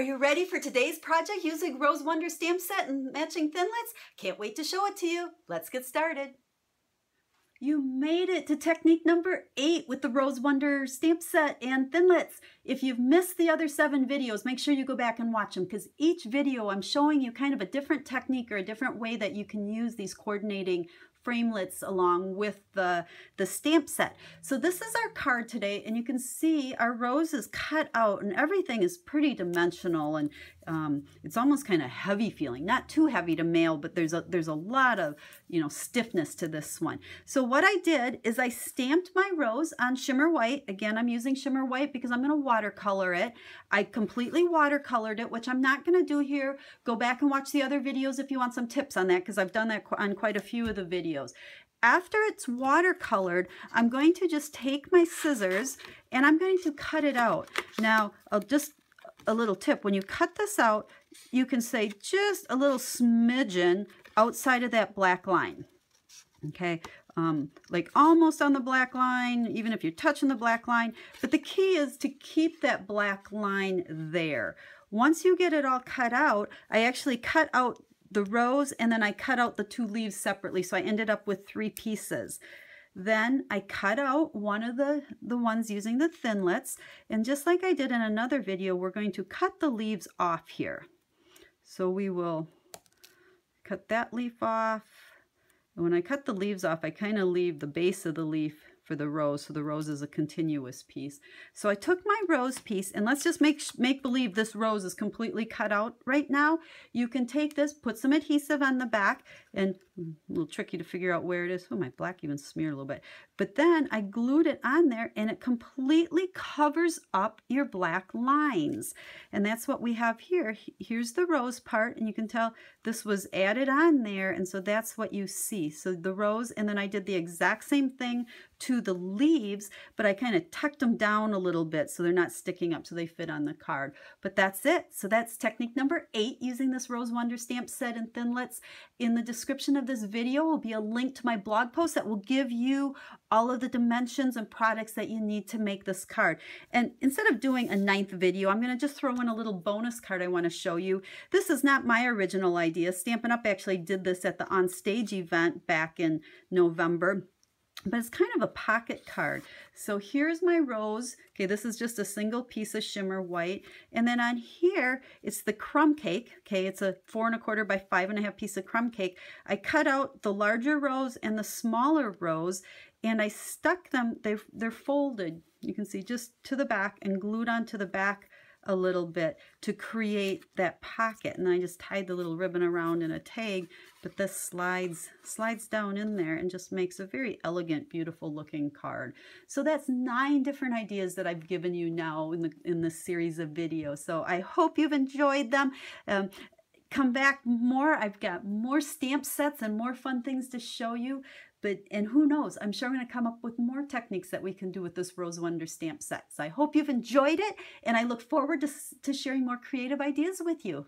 Are you ready for today's project using Rose Wonder Stamp Set and matching thinlets? Can't wait to show it to you. Let's get started. You made it to technique number 8 with the Rose Wonder Stamp Set and thinlets. If you've missed the other 7 videos, make sure you go back and watch them, because each video I'm showing you kind of a different technique or a different way that you can use these coordinating framelits along with the stamp set. So this is our card today, and you can see our rose is cut out and everything is pretty dimensional, and it's almost kind of heavy feeling. Not too heavy to mail, but there's a lot of, you know, stiffness to this one. So what I did is I stamped my rose on shimmer white. Again, I'm using shimmer white because I'm going to watercolor it. I completely watercolored it, which I'm not going to do here. Go back and watch the other videos if you want some tips on that, because I've done that on quite a few of the videos. After it's watercolored, I'm going to just take my scissors and I'm going to cut it out. Now, just a little tip, when you cut this out, you can say just a little smidgen outside of that black line. Okay, like almost on the black line, even if you're touching the black line. But the key is to keep that black line there. Once you get it all cut out, I actually cut out the rose, and then I cut out the 2 leaves separately, so I ended up with 3 pieces. Then I cut out one of the ones using the thinlets, and just like I did in another video, we're going to cut the leaves off here. So we will cut that leaf off, and when I cut the leaves off, I kind of leave the base of the leaf for the rose, so the rose is a continuous piece. So I took my rose piece, and let's just make believe this rose is completely cut out right now. You can take this, put some adhesive on the back, and a little tricky to figure out where it is. Oh, my black even smeared a little bit. But then I glued it on there, and it completely covers up your black lines. And that's what we have here. Here's the rose part, and you can tell this was added on there, and so that's what you see. So the rose, and then I did the exact same thing to the leaves, but I kind of tucked them down a little bit so they're not sticking up, so they fit on the card. But that's it. So that's technique number 8 using this Rose Wonder Stamp Set and thinlets. In the description of this video will be a link to my blog post that will give you all of the dimensions and products that you need to make this card. And instead of doing a 9th video, I'm going to just throw in a little bonus card I want to show you. This is not my original idea. Stampin' Up! Actually did this at the On Stage event back in November. But it's kind of a pocket card. So here's my rose. Okay, this is just a single piece of shimmer white. And then on here, it's the crumb cake. Okay, it's a 4¼ by 5½ piece of crumb cake. I cut out the larger rose and the smaller rose, and I stuck them, they're folded. You can see just to the back and glued onto the back a little bit to create that pocket. And I just tied the little ribbon around in a tag, but this slides down in there and just makes a very elegant, beautiful looking card. So that's 9 different ideas that I've given you now in this series of videos. So I hope you've enjoyed them. Come back more. I've got more stamp sets and more fun things to show you. And who knows, I'm sure I'm going to come up with more techniques that we can do with this Rose Wonder Stamp Set. So I hope you've enjoyed it, and I look forward to sharing more creative ideas with you.